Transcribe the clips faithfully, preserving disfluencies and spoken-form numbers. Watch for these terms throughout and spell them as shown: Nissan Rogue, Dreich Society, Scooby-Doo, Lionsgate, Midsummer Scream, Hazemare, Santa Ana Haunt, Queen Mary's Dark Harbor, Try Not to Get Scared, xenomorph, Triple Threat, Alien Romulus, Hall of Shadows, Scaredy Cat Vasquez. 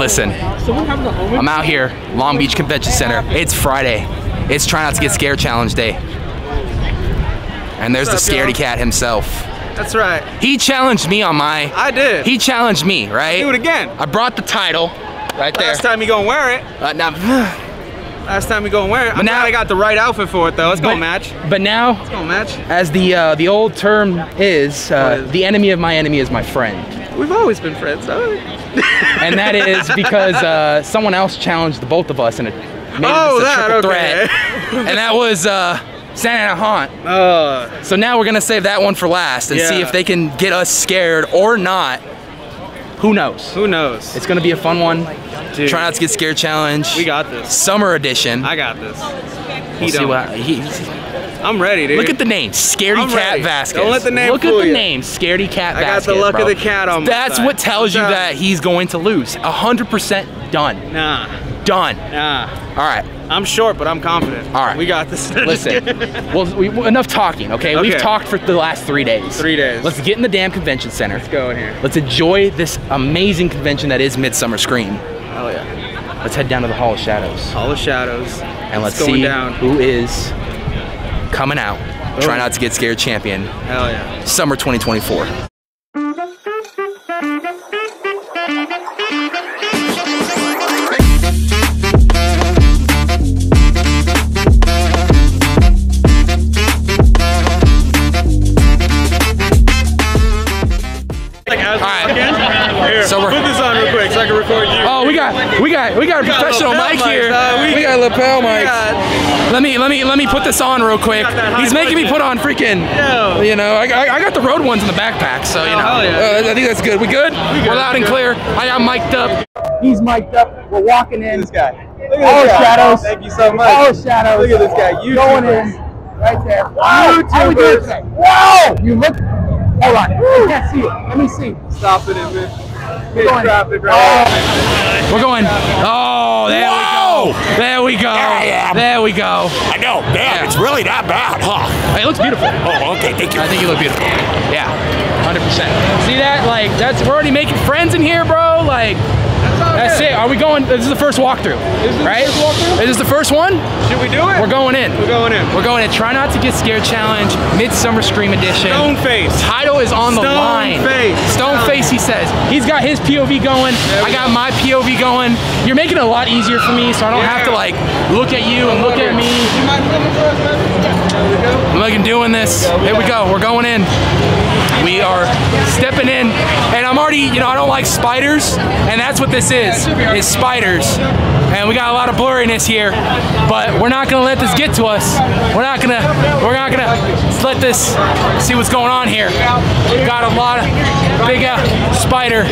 Listen, I'm out here, Long Beach Convention Center. It's Friday. It's Try Not to Get Scared Challenge Day. And there's What's the up, Scaredy Cat himself. That's right. He challenged me on my... I did. He challenged me, right? I'll do it again. I brought the title right Last there. Last time you gonna wear it. Uh, now... Last time you gonna wear it. But I'm now glad I got the right outfit for it, though. It's gonna match. But now... It's gonna match. As the, uh, the old term is, uh, is, the enemy of my enemy is my friend. We've always been friends, haven't we? And that is because uh, someone else challenged the both of us and it made oh, it just a triple okay. threat. And that was... Uh, Santa Ana Haunt. Uh, so now we're gonna save that one for last and yeah. see if they can get us scared or not. Who knows? Who knows? It's gonna be a fun one. Dude. Try Not to Get Scared Challenge. We got this. Summer edition. I got this. We'll he see what I, he, I'm ready, dude. Look at the name, Scaredy I'm Cat ready. Vasquez. Don't let the name Look fool at the you. name, Scaredy Cat I Vasquez. I got the luck bro. of the cat on That's my what tells you that he's going to lose. one hundred percent done. Nah. Done. Nah. All right. I'm short, but I'm confident. All right. We got this. Listen, well, we, enough talking, okay? okay? We've talked for the last three days. Three days. Let's get in the damn convention center. Let's go in here. Let's enjoy this amazing convention that is Midsummer Scream. Oh, yeah. Let's head down to the Hall of Shadows. Hall of Shadows. And let's see down. who is coming out. Oh. Try Not to Get Scared champion. Hell yeah. Summer twenty twenty-four. We got we got a we professional got a mic here. Uh, we, we got a lapel mic. Yeah. Let me let me let me put this on real quick. He's making me put on freaking. Yo. You know, I, I I got the road ones in the backpack, so you know. Oh, yeah. uh, I think that's good. We good? We good. We're loud We're and good. clear. I got mic'd up. He's mic'd up. We're walking in. This guy. All shadows. Thank you so much. All shadows. Look at this guy. You going in right there. Wow. How we doing today? Wow. You look. Hold on. I can't see it. Let me see. Stop it, man. We're going. Oh. We're going. Oh, there Whoa. we go. There we go. There, there we go. I know. Damn, yeah. It's really not bad, huh? Hey, it looks beautiful. Oh, okay. Thank you. I think you look beautiful. Yeah, one hundred percent. See that? Like, that's we're already making friends in here, bro. Like, that's, that's it. Are we going? This is the first walkthrough, is this right? The first walkthrough? Is this the first one? Should we do it? We're going in. We're going in. We're going in. Try Not to Get Scared Challenge, Midsummer Scream Edition. Stone face. Title is on the Stone line. Face. Stone Stone face. He says he's got his P O V going. I got go. my P O V going. You're making it a lot easier for me, so I don't yeah. have to like look at you and look at me. You mind coming for us, man? I'm looking doing this. Here we go. We're going in. We are stepping in, and I'm already, you know, I don't like spiders, and that's what this is, is spiders. And we got a lot of blurriness here, but we're not gonna let this get to us. We're not gonna, we're not gonna let this, see what's going on here. We've got a lot of big uh, spider.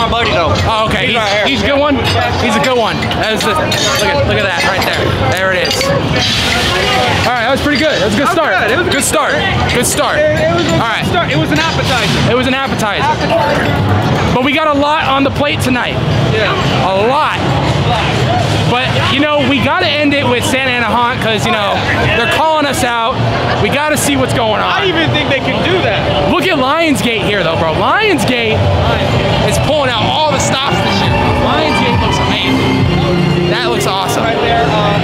My buddy though. Oh, okay, he's, he's a good one? He's a good one. That was the, look at, look at that right there. There it is. All right, that was pretty good. That was a good start. Good start, good start. All right. It was an appetizer. It was an appetizer. appetizer. But we got a lot on the plate tonight. Yeah. A lot. But, you know, we got to end it with Santa Ana Haunt because, you know, they're calling us out. We got to see what's going on. I even think they can do that. Look at Lionsgate here, though, bro. Lionsgate is pulling out all the stops this year. Lionsgate looks amazing. That looks awesome. Right there. Uh,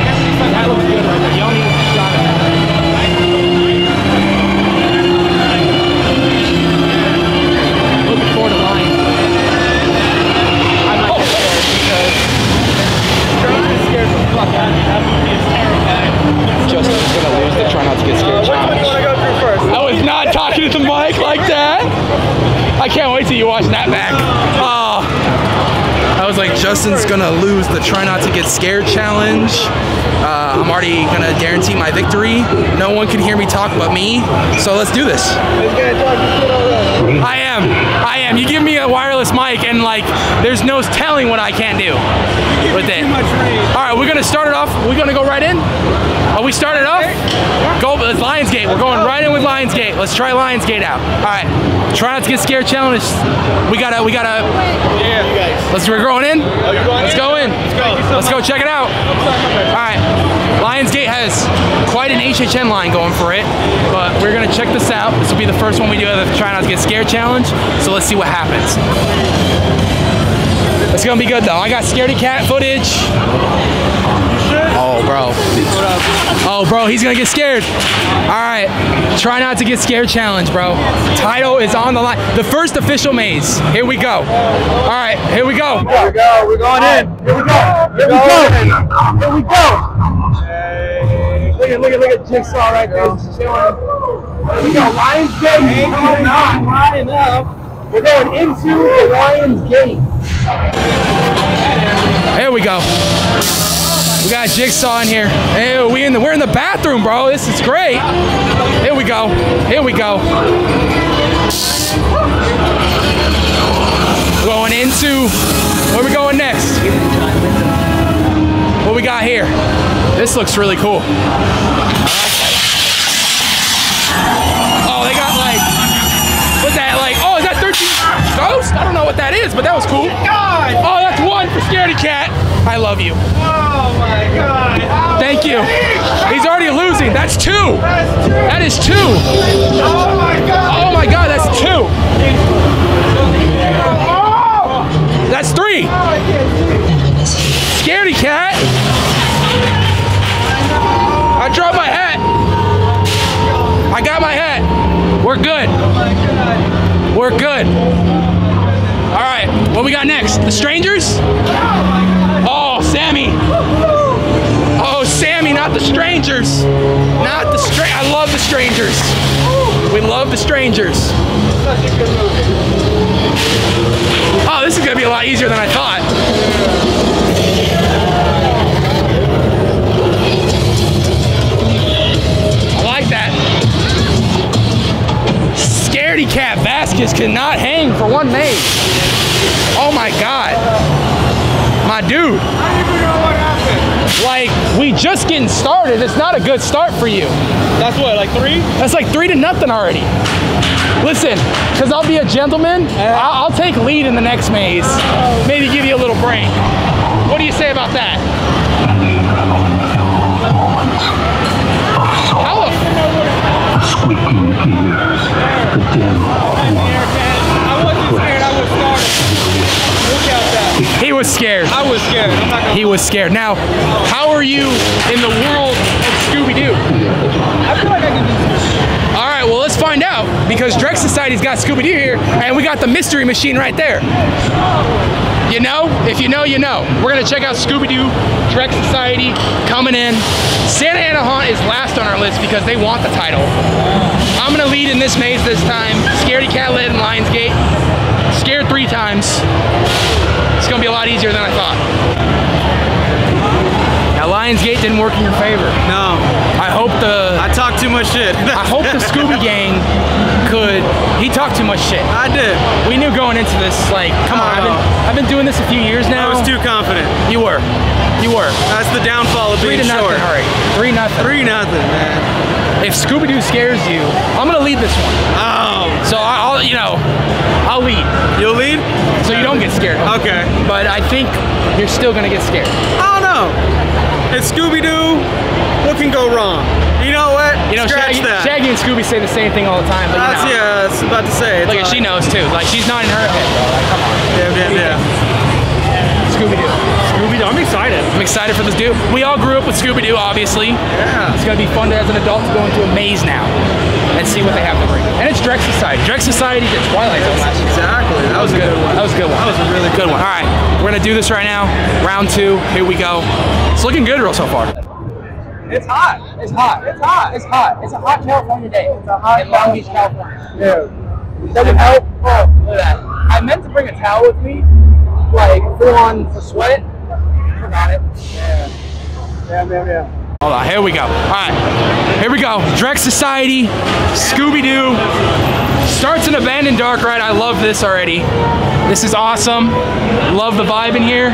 that looks good right there. Yoni got it. Justin's gonna lose the Try Not to Get Scared Challenge. Uh, go first? I was not talking to the mic like that. I can't wait till you watch that back. Oh, I was like, Justin's gonna lose the Try Not to Get Scared Challenge. Uh, I'm already gonna guarantee my victory. No one can hear me talk but me. So let's do this. I am. I am. You give me a wireless mic and like, there's no telling what I can't do with it. All right, we're gonna start it off. We're gonna go right in. Oh, we started off? Go, it's Lionsgate. We're going right in with Lionsgate. Let's try Lionsgate out. All right. Try Not to Get Scared Challenge. We gotta, we gotta. Yeah, you guys. Let's, we're going in. Let's go in. Let's go check it out. All right. Lionsgate has quite an H H N line going for it, but we're gonna check this out. This will be the first one we do of the Try Not to Get Scared Challenge. So let's see what happens. It's gonna be good though. I got Scaredy Cat footage. Oh, bro. Oh, bro, he's gonna get scared. All right, try not to get scared challenge, bro. Title is on the line. The first official maze. Here we go. All right, here we go. Here we go. We're going in. Here we go. Here we go. Here we go. Look at, look at, look at Jigsaw right there. We got Lionsgate. We're not high enough. We're going into the Lionsgate. There we go. We got Jigsaw in here. Hey, we in the we're in the bathroom, bro. This is great. Here we go. Here we go. We're going into where we going next? What we got here? This looks really cool. Oh, they got like what's that like? Oh, is that thirteen ghosts? I don't know what that is, but that was cool. God. Oh, that's one for Scaredy Cat. I love you. Oh my God. How Thank you. He's already losing. That's two. That's two. That is two. Oh my God. Oh my God, that's two. Oh. That's three. Scaredy Cat. I dropped my hat. I got my hat. We're good. We're good. All right, what we got next? The strangers? Sammy. Oh, Sammy, not the strangers. Not the stra- I love the strangers. We love the strangers. Such a good movie. Oh, this is going to be a lot easier than I thought. I like that. Scaredy Cat Vasquez cannot hang for one maze. Oh, my God. My dude, I didn't even know what happened. Like, we just getting started. It's not a good start for you. That's what, like three? That's like three to nothing already. Listen, because I'll be a gentleman, yeah. I'll, I'll take lead in the next maze. Uh, Maybe give you a little break. What do you say about that? How I wasn't scared, I was started. Look out that. He was scared. I was scared. I'm not gonna he was scared. Now, how are you in the world of Scooby-Doo? I feel like I can do Scooby-Doo. All right, well, let's find out, because Dreich Society's got Scooby-Doo here, and we got the mystery machine right there. You know? If you know, you know. We're going to check out Scooby-Doo, Dreich Society, coming in. Santa Ana Haunt is last on our list because they want the title. I'm going to lead in this maze this time. Scaredy Cat led in Lionsgate. Scared three times. It's gonna be a lot easier than I thought. Now Lionsgate didn't work in your favor. No. I hope the I talked too much shit. I hope the Scooby gang could he talked too much shit. I did. We knew going into this, like, come on, I've been, I've been doing this a few years now. I was too confident. You were. You were. That's the downfall of being short. Three to nothing. Three nothing, man. If Scooby-Doo scares you, I'm gonna lead this one. Oh. So I'll you know. I'll lead. You'll lead? So you don't get scared. Okay. But I think you're still gonna get scared. I don't know. It's Scooby-Doo. What can go wrong? You know what? You know, Scratch Shaggy, that. Shaggy and Scooby say the same thing all the time. But that's, you know, yeah, I was about to say. Look, like, she knows too. Like, she's not in her head. Like, come on. Damn, damn, damn. Scooby-Doo. Scooby-Doo. I'm excited. I'm excited for this dude. We all grew up with Scooby-Doo, obviously. Yeah. It's gonna be fun to, as an adult, to go into a maze now and see what they have to bring. And it's Dreich Society. Dreich Society did Twilight Zone last year. Exactly. That, that was, was a good, good one. That was a good one. That was a really good one. All right, we're gonna do this right now. Round two. Here we go. It's looking good real so far. It's hot. It's hot. It's hot. It's hot. It's a hot California day. It's a hot in Long Beach, California. Yeah. Does it help? Oh, look at that. I meant to bring a towel with me, like full on for sweat. Forgot it. Yeah. Yeah. Yeah. Yeah. Hold on, here we go. All right, here we go. Dreich Society, Scooby-Doo. Starts an abandoned dark ride. I love this already. This is awesome. Love the vibe in here.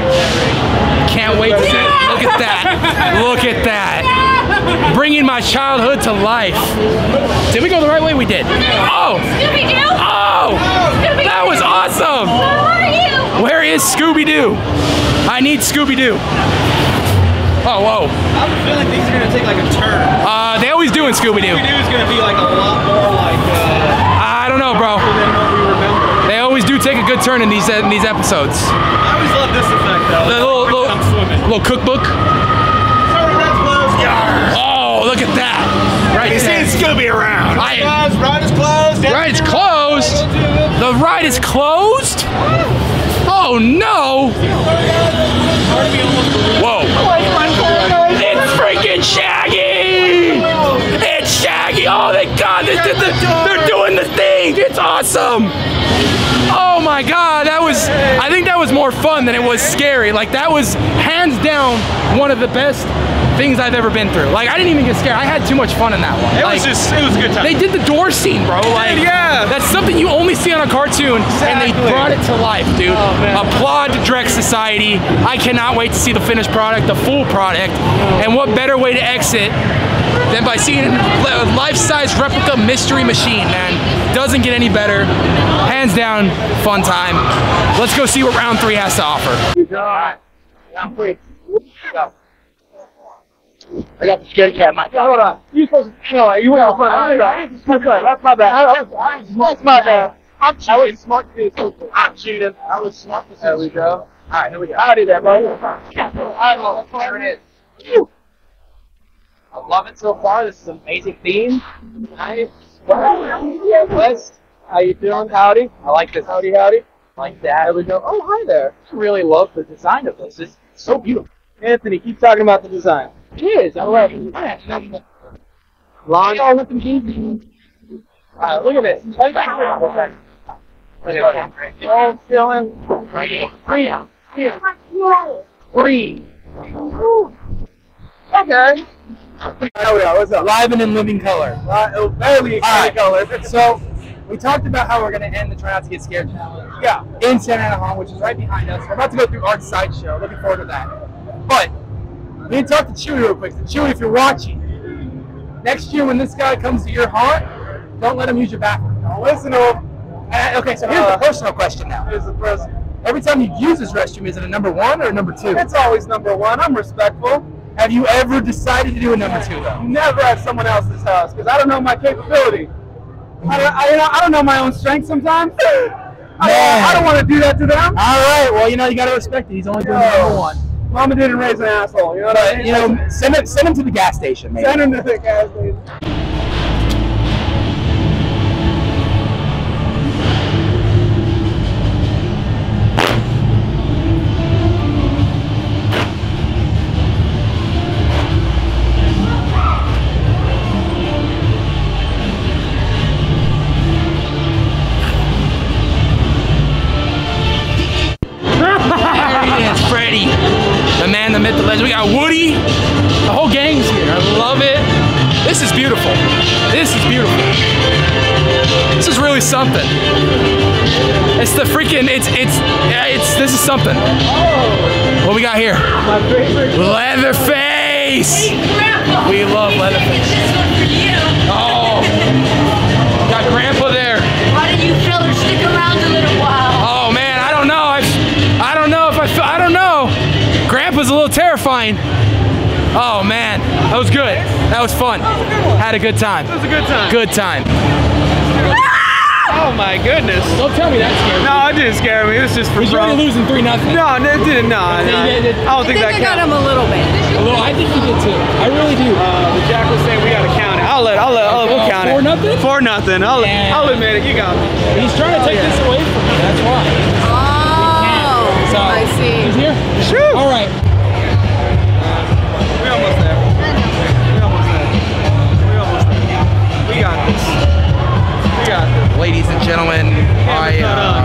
Can't wait to see it. Look at that. Look at that. Bringing my childhood to life. Did we go the right way? We did. Oh! Scooby-Doo! Oh! That was awesome! Where are you? Where is Scooby-Doo? I need Scooby-Doo. Oh, whoa. I have a feeling things are going to take like a turn. Uh, they always do in Scooby-Doo. Scooby-Doo is going to be like a lot more like... Uh, I don't know, bro. Than what we remember. They always do take a good turn in these, uh, in these episodes. I always love this effect, though. That little, little, little cookbook. Oh, look at that. Right there. He's seen Scooby around. Ride is closed. Ride is closed. Ride is closed. The ride is closed? Oh, no. Whoa. It's freaking Shaggy. It's Shaggy. Oh, my God. They did the, they're doing the thing. It's awesome. Oh, my God. That was, I think that was more fun than it was scary. Like, that was hands down one of the best things I've ever been through. Like, I didn't even get scared. I had too much fun in that one. It like, was just, it was a good time. They did the door scene, bro. Like, yeah. That's something you only see on a cartoon, exactly. And they brought it to life, dude. Oh, man. Applaud to Dreich Society. I cannot wait to see the finished product, the full product. And what better way to exit than by seeing a life-size replica mystery machine, man. Doesn't get any better. Hands down, fun time. Let's go see what round three has to offer. All right. Round three. Go. I got the Scaredy Cat, Mike. Hold on. You're supposed to... No, you went on. That's my bad. That's my bad. That's my bad. I'm cheating. I was smart to do this. I'm cheating. I was smart to do this. There we go. Alright, here we go. I'll do that, bro. Alright, there it is. I love it so far. This is an amazing theme. Nice. West, how you doing? Howdy. I like this. Howdy, howdy. I like that. There we go. Oh, hi there. I really love the design of this. It's so beautiful. Anthony, keep talking about the design. Cheers! Alright. Long all with the jeans. Alright, look at this. Look at this. Oh, feeling. Free. Free. Free. Okay. There we are. What's up? Live and in living color. Uh, barely in right. color. So, we talked about how we're going to end the Try Not to Get Scared challenge. Yeah. In Santa Ana Haunt, which is right behind us. We're about to go through Art's Sideshow. Looking forward to that. But, we need to talk to Chewy real quick. So Chewy, if you're watching, next year when this guy comes to your haunt, don't let him use your bathroom. Don't listen to him. Uh, okay, so here's uh, the personal question now. Here's the personal. Every time you use this restroom, is it a number one or a number two? It's always number one. I'm respectful. Have you ever decided to do a number two, though? Never at someone else's house, because I don't know my capability. I don't, I, you know, I don't know my own strength sometimes. I, I don't want to do that to them. All right, well, you know, you got to respect it. He's only doing number one. Mama didn't raise an asshole, you know what I mean? You know, send him, send him to the gas station, maybe. Send him to the gas station. We got Woody, the whole gang's here. I love it. This is beautiful. This is beautiful. This is really something. It's the freaking, it's, it's, it's, this is something. What we got here? Leatherface. We love Leatherface. Oh, got Grandpa there. Why did you fellas stick around a little while? Oh man, I don't know. I, I don't know if I feel, I don't know. Grandpa's a little terrifying. Oh man, that was good. That was fun. That was a good one. Had a good time. It was a good time. Good time. Oh my goodness. Don't tell me that scared me. No, it didn't scare me. It was just for fun. You were losing three nothing. No, it didn't. No, no. I don't think, I think that I got him a little bit. A little. I think you did too. I really do. Uh, the Jack was saying we gotta count it. I'll let. I'll let. I'll let we'll count it. Four nothing. Four nothing. I'll. Yeah. I'll admit it. You got me. He's trying to take oh, yeah. this away from me. That's why. So, I see. He's here? Sure. All right. We're almost there. We're almost there. We're almost there. We got this. We got this. Ladies and gentlemen, I, uh,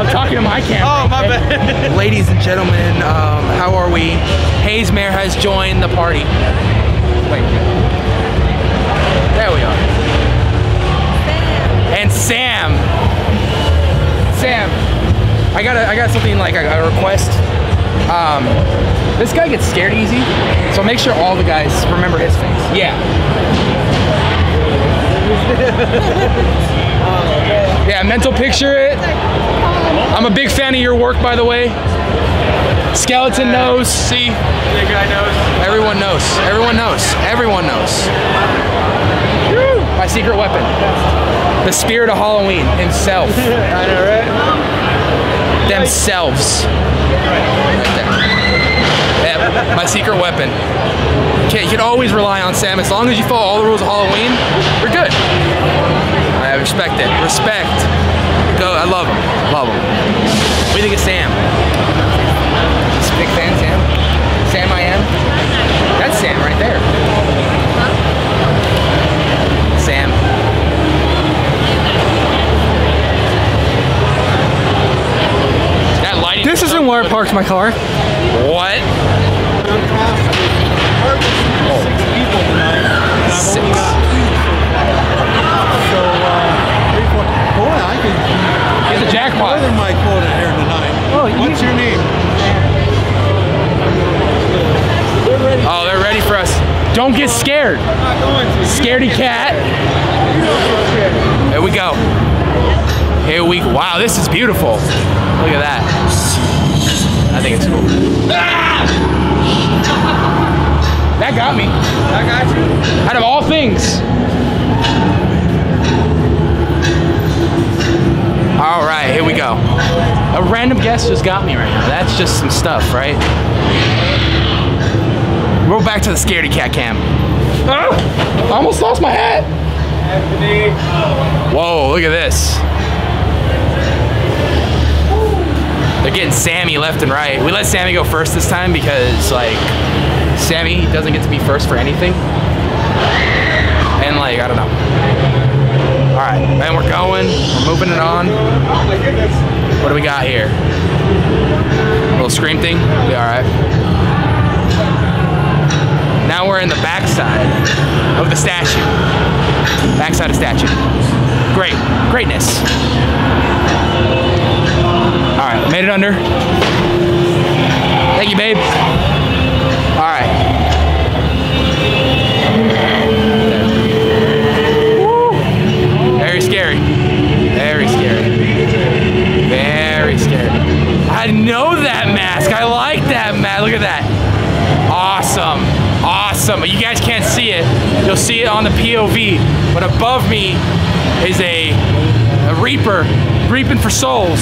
I'm talking to my camera. Oh, my bad. Ladies and gentlemen, um, how are we? Hazemare has joined the party. Wait. There we are. Sam. And Sam. Sam. I got a, I got something like a, a request. Um, this guy gets scared easy, so make sure all the guys remember his face. Yeah. Yeah, mental picture it. I'm a big fan of your work, by the way. Skeleton knows. See. Big guy knows. Everyone knows. Everyone knows. Everyone knows. My secret weapon, the spirit of Halloween himself. I know, right? themselves. Yeah, my secret weapon. Okay, you can always rely on Sam. As long as you follow all the rules of Halloween, we're good. I respect it. Respect. Go. I love him. Love him. What do you think of Sam? Big fan, Sam. Sam, I am. That's Sam right there. Sam. That lighting. This isn't where I parked my car. What? Six. So, uh, boy, I could get the jackpot. More than my quota here tonight. Oh, what's your name? Oh, they're ready for us. Don't get scared. Scaredy Cat. There we go. Here we go. Wow, this is beautiful. Look at that. I think it's cool. Ah! That got me. I got you. Out of all things. All right, here we go. A random guess just got me right now. That's just some stuff, right? We're back to the Scaredy Cat cam. Ah, I almost lost my hat. Whoa, look at this. They're getting Sammy left and right. We let Sammy go first this time because, like, Sammy doesn't get to be first for anything. And, like, I don't know. All right, man, we're going. We're moving it on. What do we got here? A little scream thing? Be all right. Now we're in the backside of the statue. Backside of statue. Great. Greatness. Alright, made it under. Thank you, babe. Alright. Very scary. Very scary. Very scary. I know that mask. I like that mask. Look at that. Awesome. Awesome. You guys can't see it. You'll see it on the P O V. But above me is a, a reaper reaping for souls.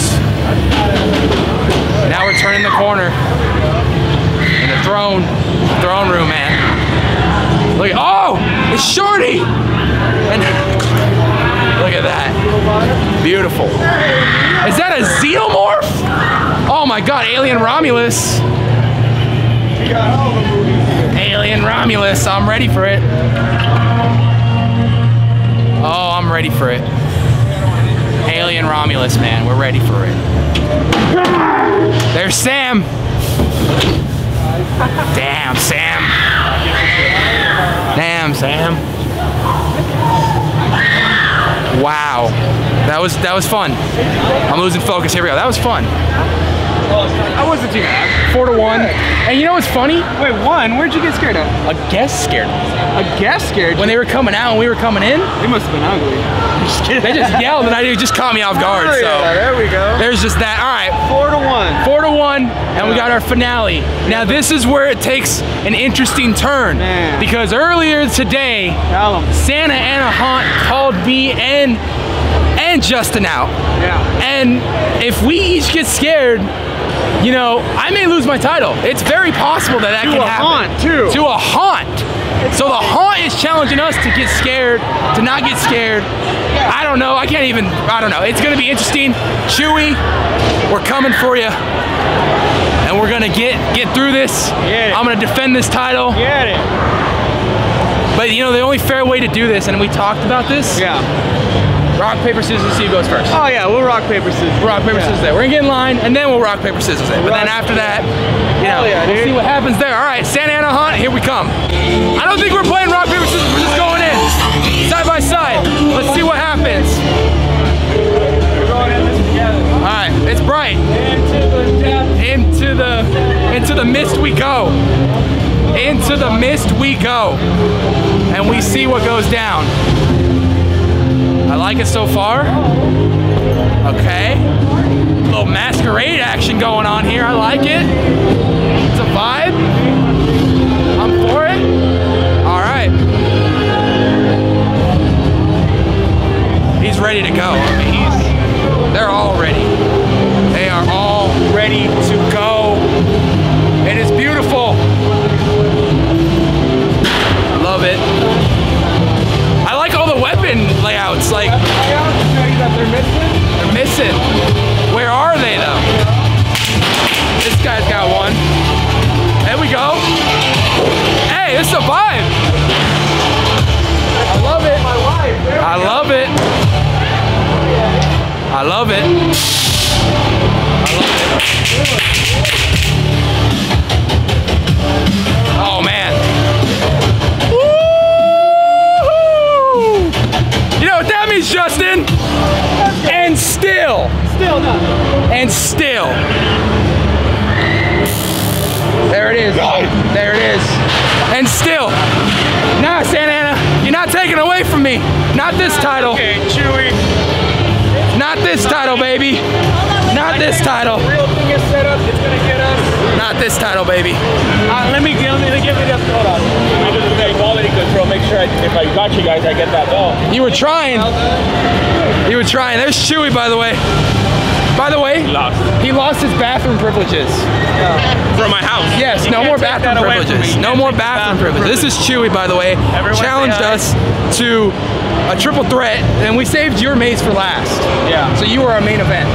Now we're turning the corner in the throne throne room, man. Look! Oh, it's Shorty. And look at that. Beautiful. Is that a xenomorph? Oh my God! Alien Romulus. We got all the movies. Alien Romulus, I'm ready for it. Oh, I'm ready for it. Alien Romulus, man, we're ready for it. There's Sam. Damn, Sam. Damn, Sam. Wow, that was that was fun. I'm losing focus. Here we go. That was fun. I wasn't too bad. Four to one. And you know what's funny? Wait, one? Where'd you get scared at? A guest scared. A guest scared? When they were coming out and we were coming in? They must have been ugly. I'm just kidding. They just yelled and I it just caught me off guard. Oh, so yeah, there we go. There's just that. All right. Four to one. Four to one. And yeah. We got our finale. Now this is where it takes an interesting turn. Man. Because earlier today, Santa Ana Haunt called me and, and Justin out. Yeah. And if we each get scared, you know, I may lose my title. It's very possible that that can happen. To a haunt, too. To a haunt. So the haunt is challenging us to get scared, to not get scared. I don't know. I can't even, I don't know. It's going to be interesting. Chewy, we're coming for you. And we're going to get get through this. Get it. I'm going to defend this title. Get it. But, you know, the only fair way to do this, and we talked about this. Yeah. Rock, paper, scissors, see who goes first. Oh yeah, we'll rock, paper, scissors. We'll rock, paper, yeah. scissors there. We're gonna get in line, and then we'll rock, paper, scissors there. But rock, then after that, you know, yeah, we'll see what happens there. All right, Santa Ana Haunt, here we come. I don't think we're playing rock, paper, scissors. We're just going in, side by side. Let's see what happens. We're going in this together. All right, it's bright. Into the depth. Into the, into the mist we go. Into the mist we go. And we see what goes down. I like it so far. Okay. A little masquerade action going on here. I like it. It's a vibe. I'm for it. All right. He's ready to go. I mean, he's, they're all ready. They are all ready to go. It is beautiful. I love it. I like all the weapon layouts. Like weapon layouts that they're missing. They're missing. Where are they though? This guy's got one. There we go. Hey, it's a vibe. I love it. My life. I love it. I love it. I love it. Oh man. Woo-hoo! You know what that means, Justin? And still. Still nothing. And still. There it is. There it is. And still. Nah, Santa Ana, you're not taking away from me. Not this title. Okay, Chewy. Not this title, baby. Not this title. The real thing is set up. It's gonna get us. Not this title, baby. Uh, let me let me give me that. Hold on. I'm just gonna quality control. Make sure I, if I got you guys, I get that ball. You were trying. You were trying. There's Chewy, by the way. By the way, lost. He lost his bathroom privileges. Yeah. From my house. Yes, no more bathroom privileges. No more bathroom privileges. This is Chewy, by the way. Everyone challenged us to a triple threat, and we saved your maze for last. Yeah. So you were our main event.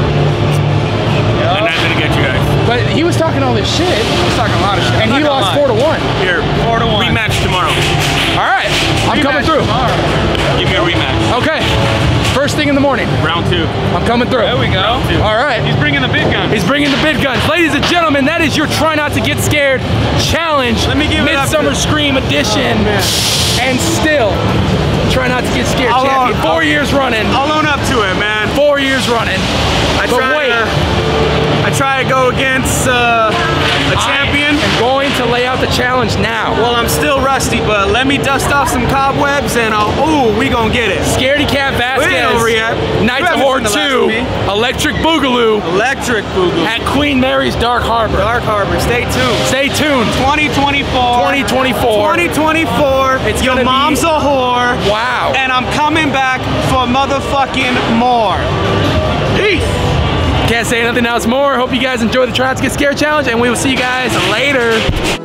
Yep. I'm not gonna get you guys. But he was talking all this shit. He was talking a lot of shit. And he lost four to one. Here, four to one. Rematch tomorrow. All right, I'm coming through. Tomorrow. Give me a rematch. Okay. First thing in the morning. Round two. I'm coming through. There we go. All right. He's bringing the big guns. He's bringing the big guns. Ladies and gentlemen, that is your Try Not to Get Scared Challenge. Let me give it up. Midsummer Scream Edition. Oh, man. And still, Try Not to Get Scared I'll champion. Own, Four I'll, years running. I'll own up to it, man. Four years running. I but try wait. To, I try to go against uh, a champion. I'm going to lay out the challenge now. Well, I'm still rusty, but let me dust off some cobwebs and I'll, ooh, we gonna get it. Scaredy Cat Vasquez. We ain't over yet. Knights of War two, Electric Boogaloo. Electric Boogaloo. At Queen Mary's Dark Harbor. Dark Harbor, stay tuned. Stay tuned. twenty twenty-four. twenty twenty-four. twenty twenty-four. It's your mom's be... a whore. Wow. And I'm coming back for motherfucking more. Peace. Can't say nothing else more. Hope you guys enjoy the Try Not to Get Scared Challenge, and we will see you guys later.